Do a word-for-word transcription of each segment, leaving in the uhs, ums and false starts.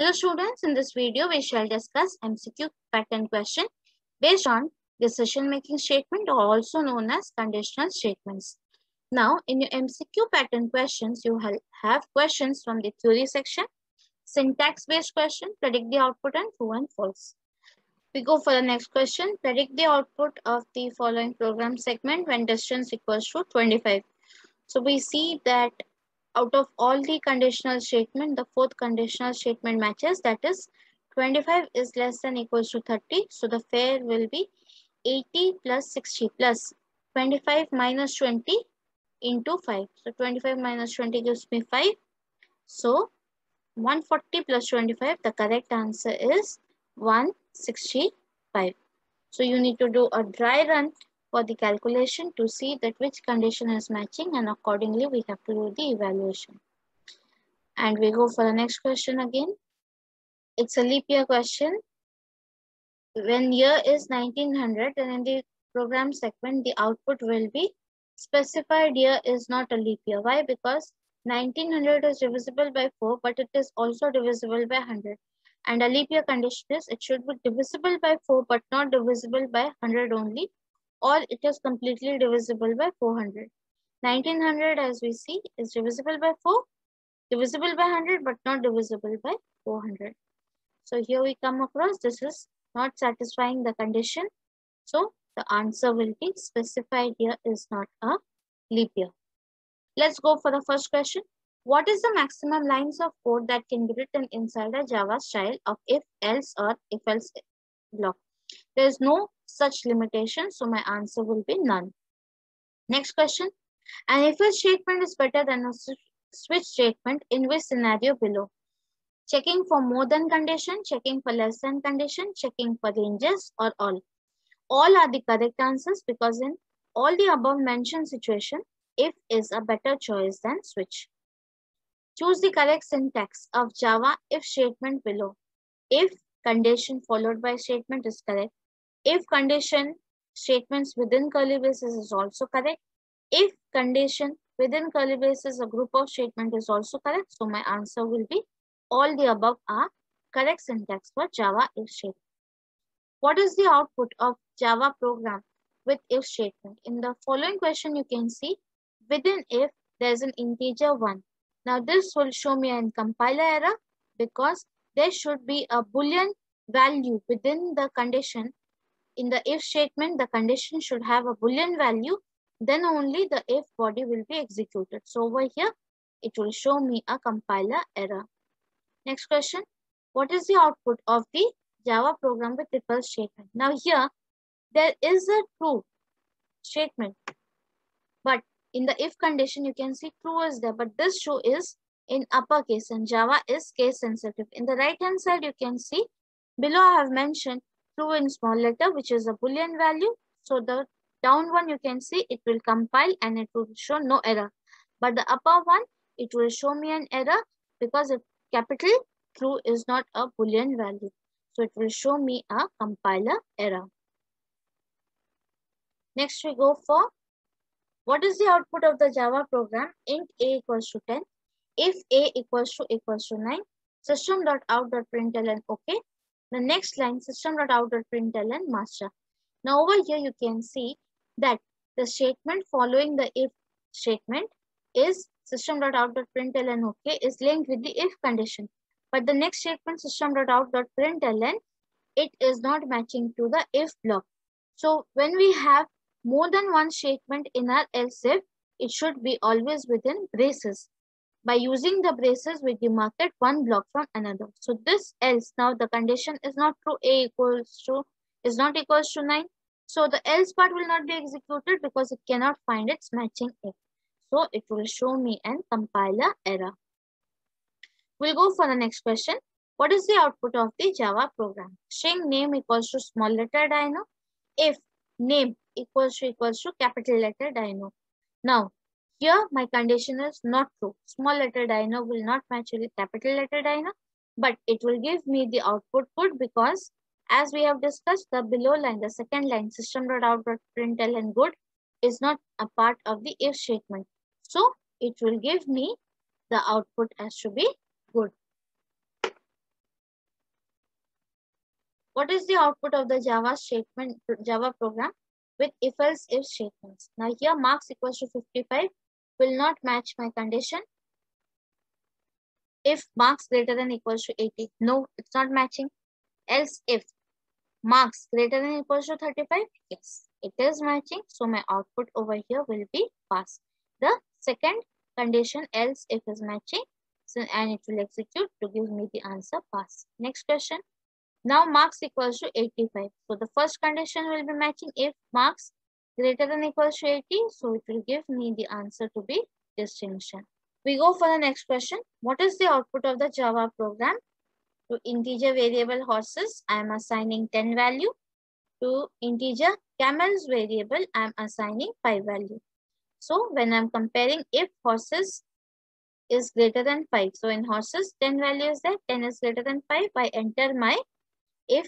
Hello students, in this video we shall discuss M C Q pattern question based on decision making statement, or also known as conditional statements. Now in your M C Q pattern questions, you have questions from the theory section, syntax based question, predict the output and true and false. We go for the next question, predict the output of the following program segment when distance equals to twenty-five. So we see that out of all the conditional statement, the fourth conditional statement matches, that is twenty-five is less than equals to thirty. So the fare will be eighty plus sixty plus twenty-five minus twenty into five. So twenty-five minus twenty gives me five. So one hundred forty plus twenty-five, the correct answer is one hundred sixty-five. So you need to do a dry run for the calculation to see that which condition is matching, and accordingly we have to do the evaluation. And we go for the next question again. It's a leap year question. When year is nineteen hundred and in the program segment the output will be specified year is not a leap year. Why? Because nineteen hundred is divisible by four, but it is also divisible by one hundred. And a leap year condition is it should be divisible by four but not divisible by one hundred only, or it is completely divisible by four hundred. nineteen hundred, as we see, is divisible by four, divisible by one hundred, but not divisible by four hundred. So here we come across, this is not satisfying the condition. So the answer will be specified year is not a leap year. Let's go for the first question. What is the maximum lines of code that can be written inside a Java style of if, else, or if else block? There is no such limitation, so my answer will be none. Next question. An if else statement is better than a switch statement in which scenario below? Checking for more than condition, checking for less than condition, checking for ranges, or all. All are the correct answers because in all the above mentioned situation, if is a better choice than switch. Choose the correct syntax of Java if statement below. If condition followed by statement is correct. If condition statements within curly braces is also correct. If condition within curly braces a group of statement is also correct. So my answer will be all the above are correct syntax for Java if statement. What is the output of Java program with if statement? In the following question you can see within if there is an integer one. Now this will show me an compiler error because there should be a boolean value within the condition. In the if statement, the condition should have a boolean value, then only the if body will be executed. So over here, it will show me a compiler error. Next question, what is the output of the Java program with if else statement? Now here, there is a true statement, but in the if condition, you can see true is there, but this true is in uppercase and Java is case sensitive. In the right hand side, you can see below I have mentioned true in small letter, which is a boolean value. So the down one you can see it will compile and it will show no error. But the upper one, it will show me an error because if capital true is not a boolean value. So it will show me a compiler error. Next we go for what is the output of the Java program int a equals to ten, if a equals to equals to nine, system dot out dot println okay. The next line, system dot out dot println master. Now over here you can see that the statement following the if statement is system dot out dot println okay is linked with the if condition. But the next statement system dot out dot println, it is not matching to the if block. So when we have more than one statement in our else if, it should be always within braces. By using the braces, we demarcate one block from another. So this else, now the condition is not true, a equals to is not equals to nine. So the else part will not be executed because it cannot find its matching if. So it will show me an compiler error. We'll go for the next question. What is the output of the Java program? String name equals to small letter dino. If name equals to equals to capital letter dino. Now here, my condition is not true. Small letter dino will not match with capital letter dino, but it will give me the output good because as we have discussed, the below line, the second line, system dot out dot println good is not a part of the if statement. So it will give me the output as to be good. What is the output of the Java statement, Java program with if else if statements? Now here marks equals to fifty-five will not match my condition. If marks greater than equals to eighty, no, it's not matching. Else if marks greater than equals to thirty-five, yes, it is matching. So my output over here will be pass. The second condition else if is matching, so and it will execute to give me the answer pass. Next question. Now marks equals to eighty-five. So the first condition will be matching if marks greater than equals to eighty. So it will give me the answer to be distinction. We go for the next question. What is the output of the Java program? To integer variable horses, I am assigning ten value. To integer camels variable, I am assigning five value. So when I am comparing if horses is greater than five. So in horses, ten value is there. ten is greater than five. I enter my if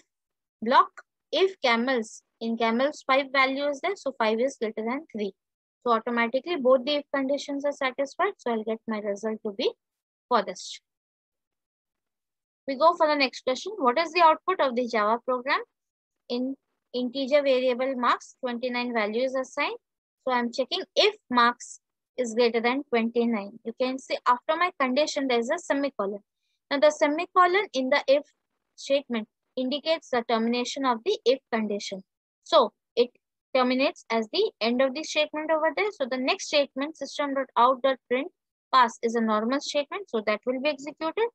block. If camels, in camels, five value is there. So five is greater than three. So automatically both the if conditions are satisfied. So I'll get my result to be for this. We go for the next question. What is the output of the Java program? In integer variable marks, twenty-nine value is assigned. So I'm checking if marks is greater than twenty-nine. You can see after my condition, there is a semicolon. Now the semicolon in the if statement indicates the termination of the if condition. So it terminates as the end of the statement over there. So the next statement, system.out.print pass, is a normal statement. So that will be executed.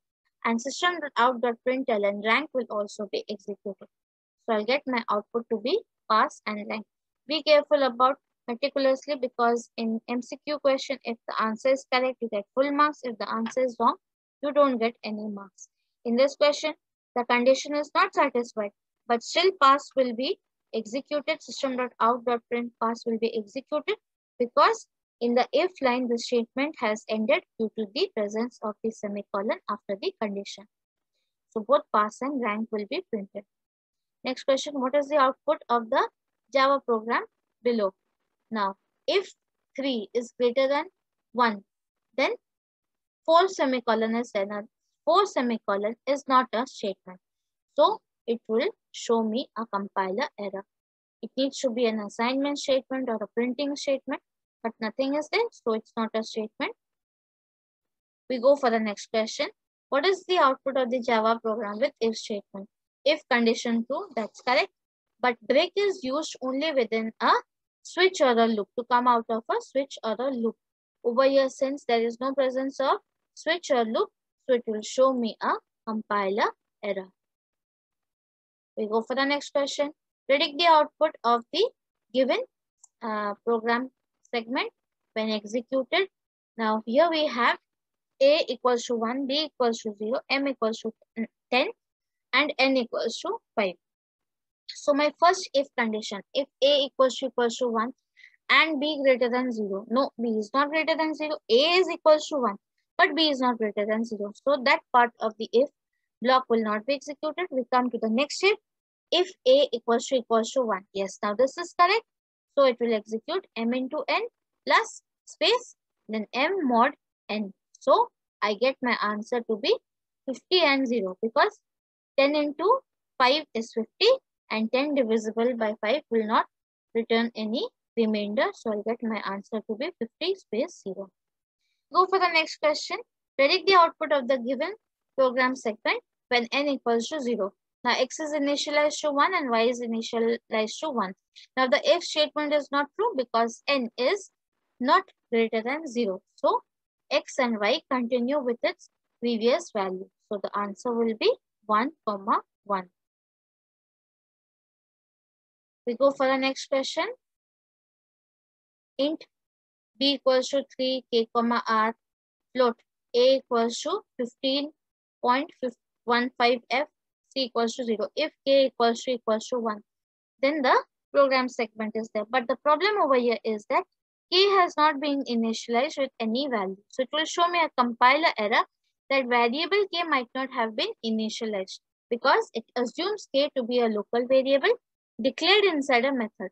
And system.out.println rank will also be executed. So I'll get my output to be pass and rank. Be careful about meticulously, because in M C Q question, if the answer is correct, you get full marks. If the answer is wrong, you don't get any marks. In this question, the condition is not satisfied, but still pass will be executed. System.out.print pass will be executed because in the if line, the statement has ended due to the presence of the semicolon after the condition. So both pass and rank will be printed. Next question, what is the output of the Java program below? Now, if three is greater than one, then four semicolon is there. Now, four semicolon is not a statement. So, it will show me a compiler error. It needs to be an assignment statement or a printing statement, but nothing is there. So, it's not a statement. We go for the next question. What is the output of the Java program with if statement? If condition true, that's correct. But break is used only within a switch or a loop, to come out of a switch or a loop. Over here, since there is no presence of switch or loop, so it will show me a compiler error. We go for the next question. Predict the output of the given uh, program segment when executed. Now here we have A equals to one, B equals to zero, M equals to ten, and N equals to five. So my first if condition, if A equals to equals to one and B greater than zero. No, B is not greater than zero. A is equals to one, but B is not greater than zero. So that part of the if block will not be executed. We come to the next if. If A equals to equals to one. Yes, now this is correct. So it will execute M into N plus space, then M mod N. So I get my answer to be fifty and zero, because ten into five is fifty. And ten divisible by five will not return any remainder. So I'll get my answer to be fifty space zero. Go for the next question. Predict the output of the given program segment when N equals to zero. Now X is initialized to one and Y is initialized to one. Now the if statement is not true because N is not greater than zero. So X and Y continue with its previous value. So the answer will be one, one. We go for the next question. Int B equals to three, K comma R, float A equals to fifteen point one five F, C equals to zero. If K equals to equals to one, then the program segment is there. But the problem over here is that K has not been initialized with any value. So it will show me a compiler error that variable K might not have been initialized, because it assumes K to be a local variable declared inside a method.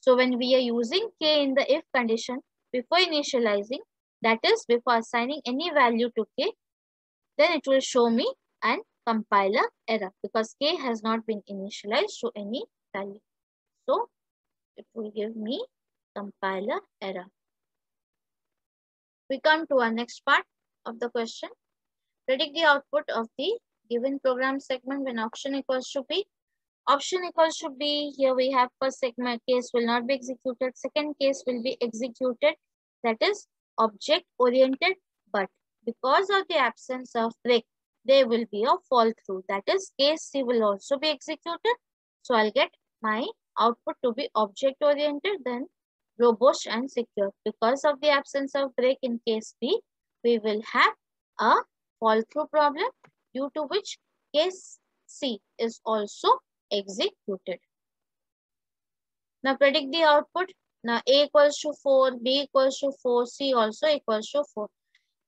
So when we are using K in the if condition before initializing, that is before assigning any value to K, then it will show me an compiler error because K has not been initialized to any value. So it will give me compiler error. We come to our next part of the question. Predict the output of the given program segment when option equals to B. Option equals to B, here we have first segment case will not be executed, second case will be executed, that is object oriented, but because of the absence of break, there will be a fall through, that is case C will also be executed. So I'll get my output to be object oriented, then robust and secure. Because of the absence of break in case B, we will have a fall through problem due to which case C is also executed. Now predict the output. Now A equals to four, B equals to four, C also equals to four.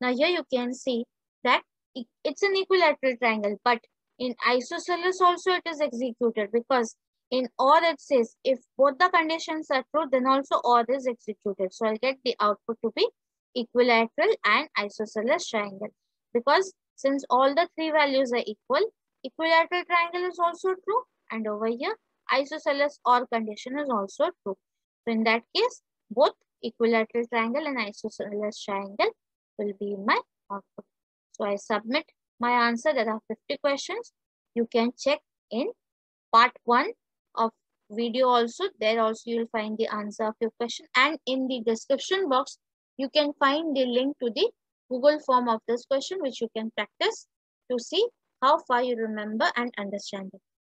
Now here you can see that it's an equilateral triangle, but in isosceles also it is executed because in OR it says if both the conditions are true, then also OR is executed. So I'll get the output to be equilateral and isosceles triangle because since all the three values are equal, equilateral triangle is also true, and over here isosceles OR condition is also true. So in that case, both equilateral triangle and isosceles triangle will be my output. So I submit my answer. There are fifty questions. You can check in part one of video also. There also you will find the answer of your question, and in the description box you can find the link to the Google form of this question, which you can practice to see how far you remember and understand it.